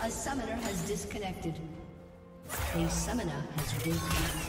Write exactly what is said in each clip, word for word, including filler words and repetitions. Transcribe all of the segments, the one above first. A summoner has disconnected. A summoner has reconnected.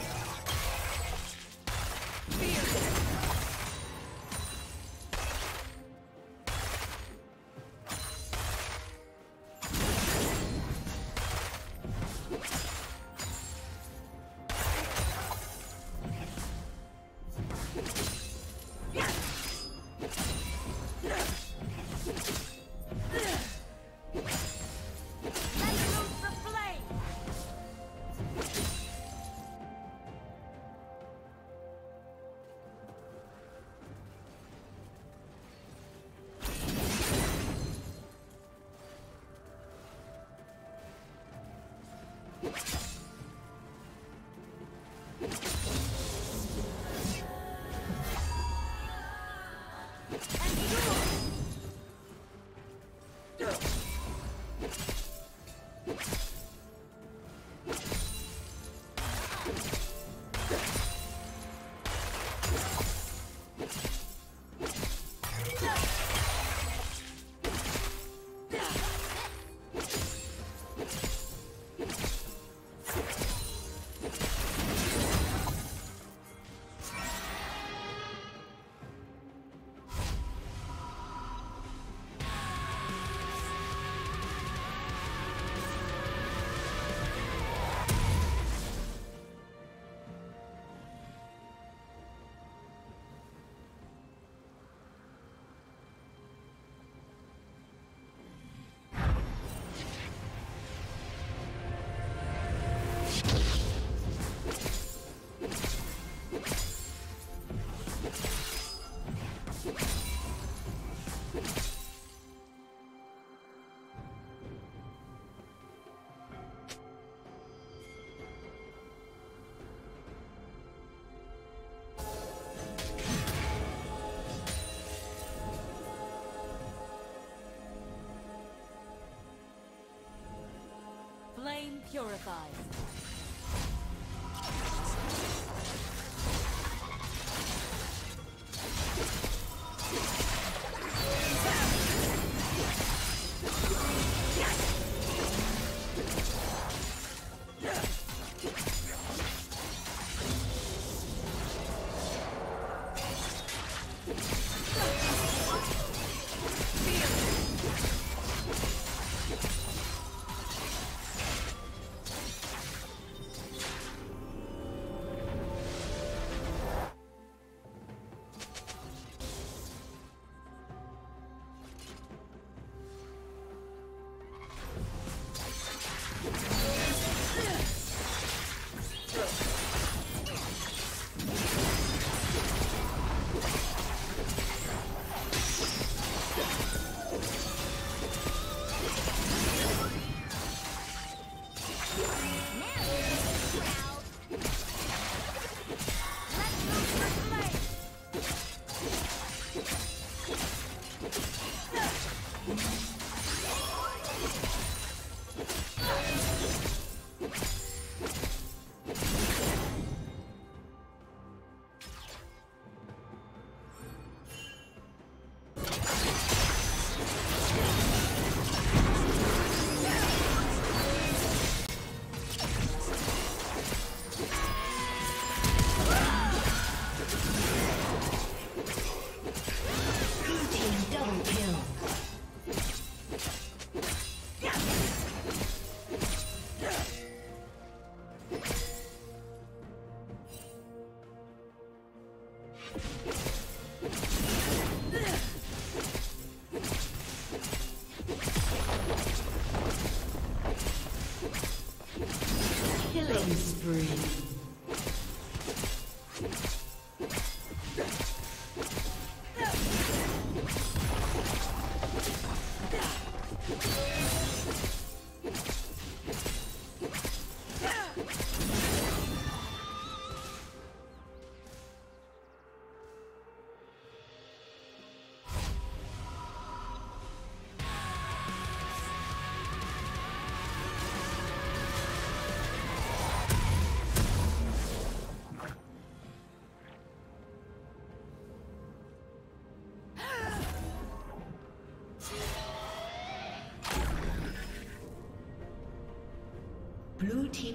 Flame purifies. Killing spree. Blue team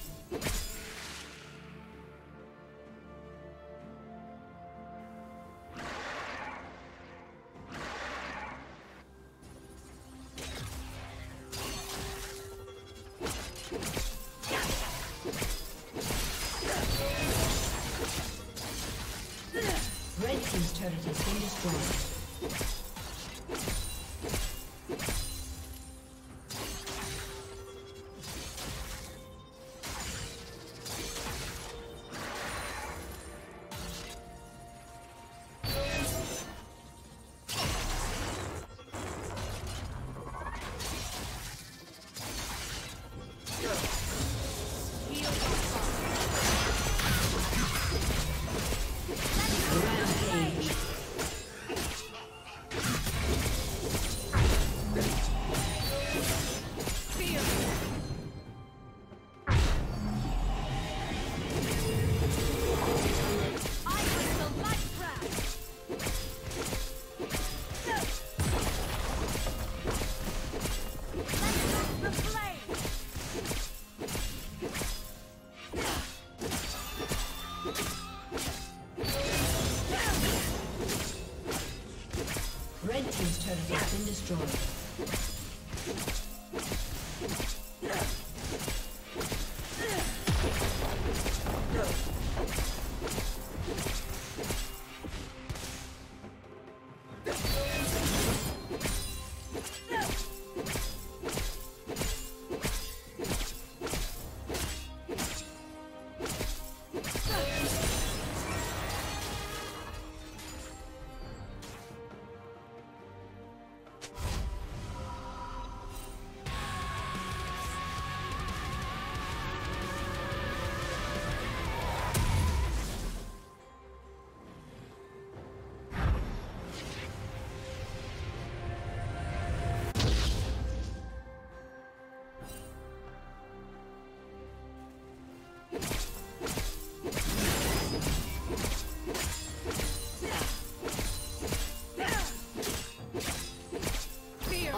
Red team's turret has been destroyed.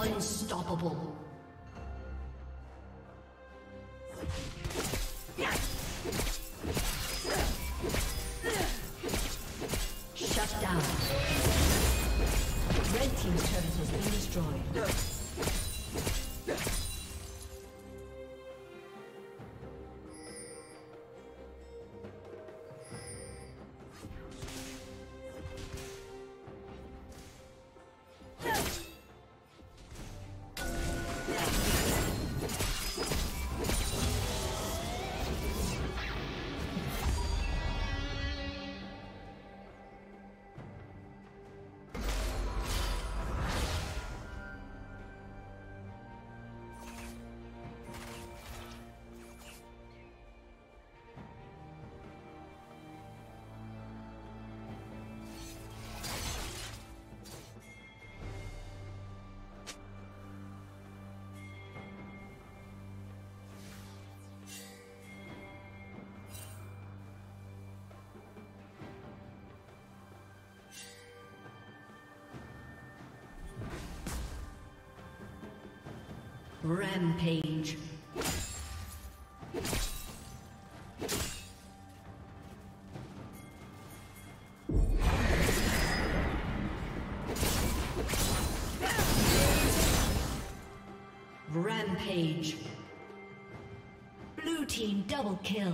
Unstoppable. Rampage. Rampage. Blue team double kill.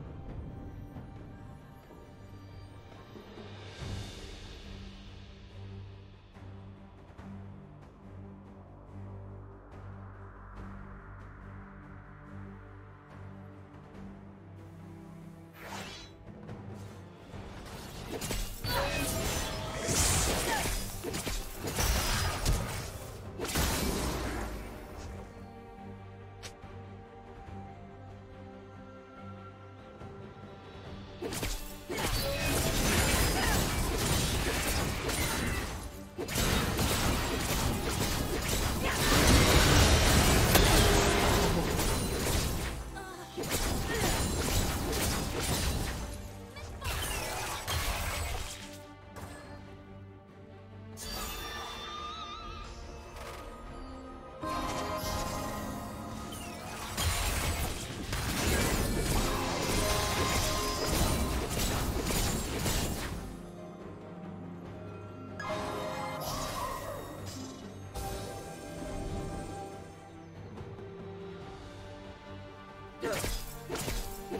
Yes! Red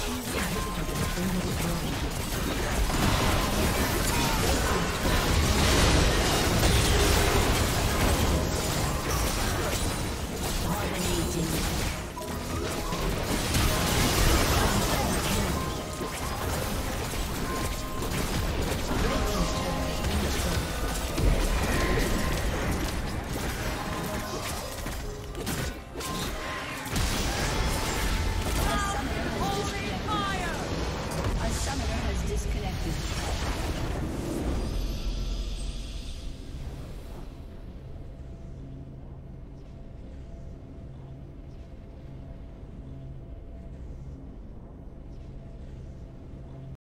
team's inhibitor has been destroyed.